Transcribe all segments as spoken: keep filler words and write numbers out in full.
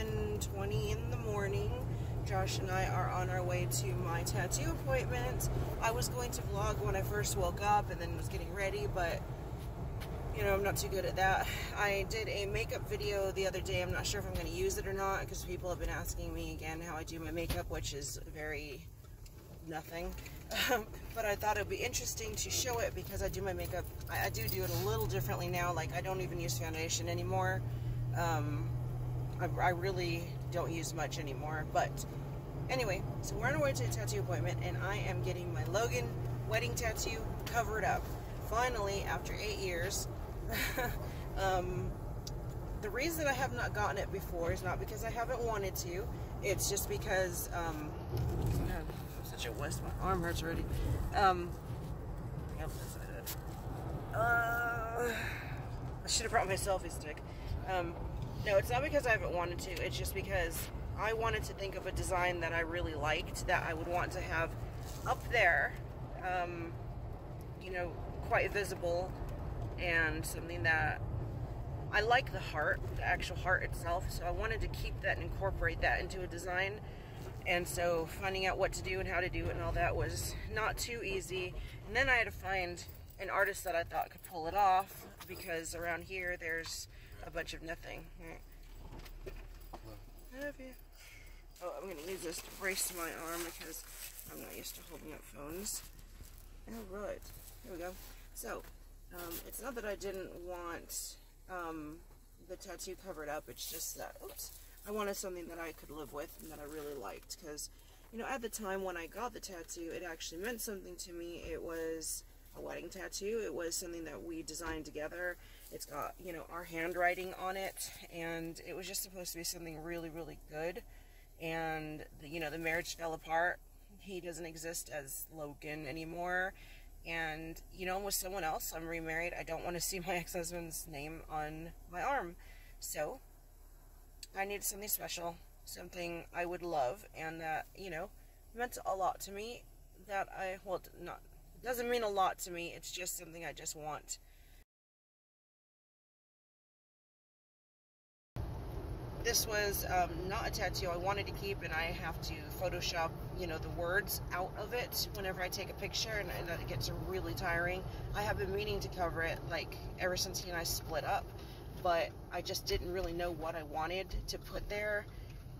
seven twenty in the morning. Josh and I are on our way to my tattoo appointment. I was going to vlog when I first woke up and then was getting ready, but you know, I'm not too good at that. I did a makeup video the other day. I'm not sure if I'm going to use it or not because people have been asking me again how I do my makeup, which is very nothing. Um, but I thought it would be interesting to show it because I do my makeup. I, I do do it a little differently now. Like, I don't even use foundation anymore. Um, I, I really don't use much anymore. But anyway, so we're on our way to a tattoo appointment, and I am getting my Logan wedding tattoo covered up. Finally, after eight years. um, the reason I have not gotten it before is not because I haven't wanted to. It's just because, um, God, I'm such a wuss, my arm hurts already. Um, uh, I should have brought my selfie stick. Um, no, it's not because I haven't wanted to. It's just because I wanted to think of a design that I really liked that I would want to have up there, um, you know, quite visible. And something that I like, the heart, the actual heart itself, so I wanted to keep that and incorporate that into a design. And so finding out what to do and how to do it and all that was not too easy. And then I had to find an artist that I thought could pull it off, because around here there's a bunch of nothing. Love you. Oh, I'm gonna use this to brace my arm because I'm not used to holding up phones. Alright, here we go. So Um, it's not that I didn't want um, the tattoo covered up, it's just that, oops, I wanted something that I could live with and that I really liked, because, you know, at the time when I got the tattoo, it actually meant something to me. It was a wedding tattoo, it was something that we designed together, it's got, you know, our handwriting on it, and it was just supposed to be something really, really good, and, the, you know, the marriage fell apart. He doesn't exist as Logan anymore. And, you know, I'm with someone else, I'm remarried, I don't want to see my ex-husband's name on my arm. So, I needed something special, something I would love, and that, you know, meant a lot to me, that I, well, not, it doesn't mean a lot to me, it's just something I just want. This was um, not a tattoo I wanted to keep, and I have to Photoshop, you know, the words out of it whenever I take a picture, and, and that gets really tiring. I have been meaning to cover it, like, ever since he and I split up, but I just didn't really know what I wanted to put there,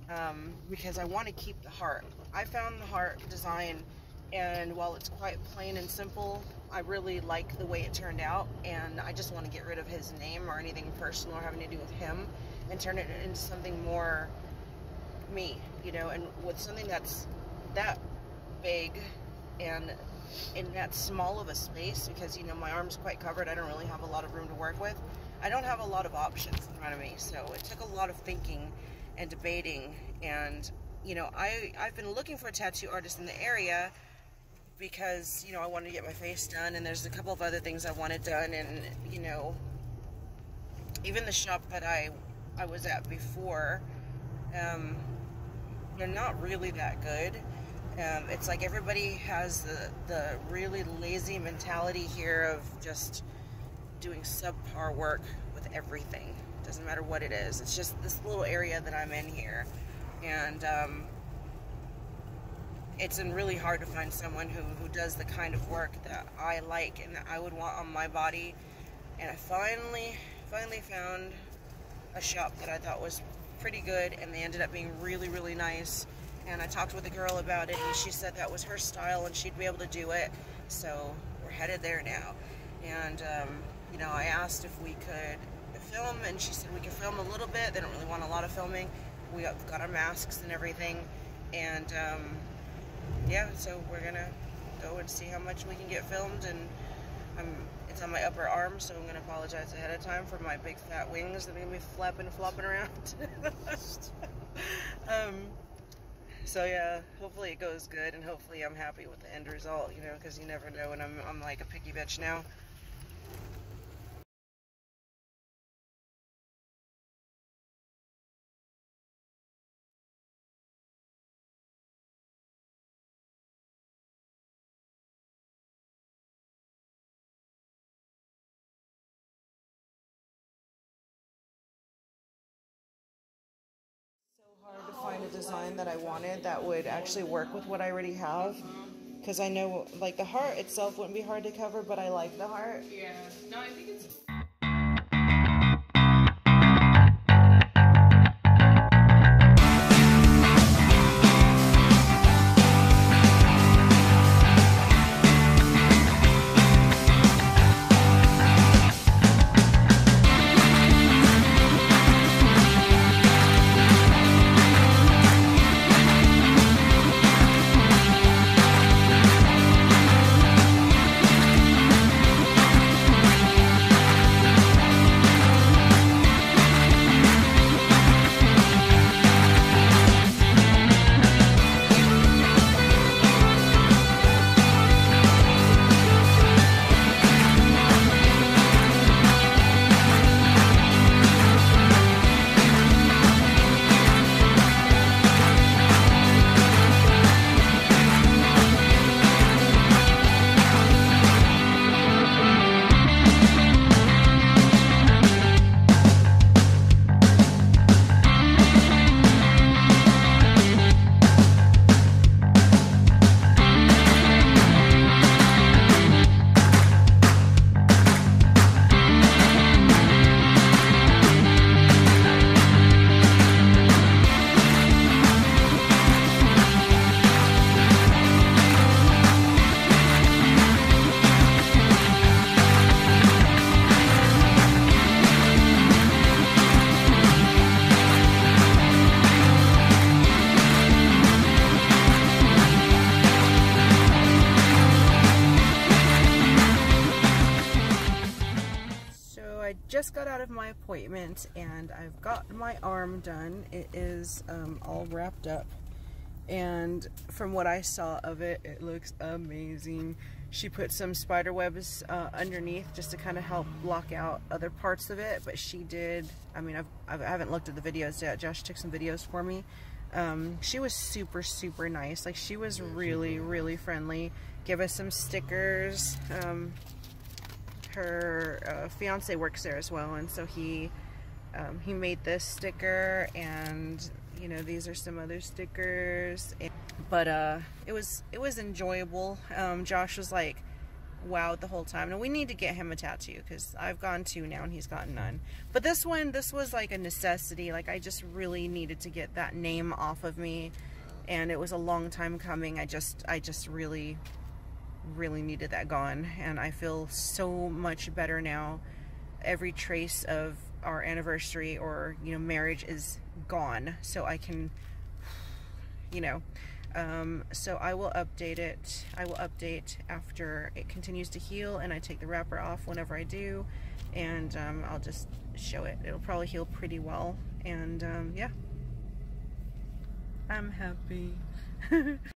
um, because I want to keep the heart. I found the heart design, and while it's quite plain and simple, I really like the way it turned out, and I just want to get rid of his name or anything personal or having to do with him, and turn it into something more me, you know, and with something that's that big and in that small of a space, because, you know, my arm's quite covered, I don't really have a lot of room to work with. I don't have a lot of options in front of me, so it took a lot of thinking and debating, and, you know, I, I've been looking for a tattoo artist in the area because, you know, I wanted to get my face done, and there's a couple of other things I wanted done, and, you know, even the shop that I I was at before, um, they're not really that good. Um, it's like everybody has the, the really lazy mentality here of just doing subpar work with everything. It doesn't matter what it is. It's just this little area that I'm in here. And um, it's been really hard to find someone who, who does the kind of work that I like and that I would want on my body. And I finally, finally found a shop that I thought was pretty good, and they ended up being really, really nice, and I talked with a girl about it, and she said that was her style and she'd be able to do it, so we're headed there now. And um, you know, I asked if we could film, and she said we could film a little bit. They don't really want a lot of filming. We got our masks and everything, and um, yeah, so we're gonna go and see how much we can get filmed. And I'm it's on my upper arm, so I'm going to apologize ahead of time for my big fat wings that are going to be flapping and flopping around. um, so yeah, hopefully it goes good, and hopefully I'm happy with the end result, you know, because you never know, and I'm, I'm like a picky bitch now. of design that I wanted that would actually work with what I already have. Because I know, like, the heart itself wouldn't be hard to cover, but I like the heart. Yeah. No, I think it's... Just got out of my appointment and I've got my arm done. It is um, all wrapped up, and from what I saw of it, it looks amazing. She put some spider webs uh, underneath just to kind of help block out other parts of it, but she did, I mean, I've, I've, I haven't looked at the videos yet. Josh took some videos for me. Um, she was super, super nice. Like, she was really, really friendly. Give us some stickers. Um, her uh, fiance works there as well, and so he um, he made this sticker, and you know, these are some other stickers, and, but uh, it was it was enjoyable. um, Josh was like wowed the whole time, and we need to get him a tattoo because I've gone two now and he's gotten none, but this one this was like a necessity. Like, I just really needed to get that name off of me, and it was a long time coming. I just I just really really needed that gone, and I feel so much better now. Every trace of our anniversary or, you know, marriage is gone, so I can, you know, um, so I will update it. I will update after it continues to heal, and I take the wrapper off whenever I do, and um, I'll just show it. It'll probably heal pretty well, and um, yeah, I'm happy.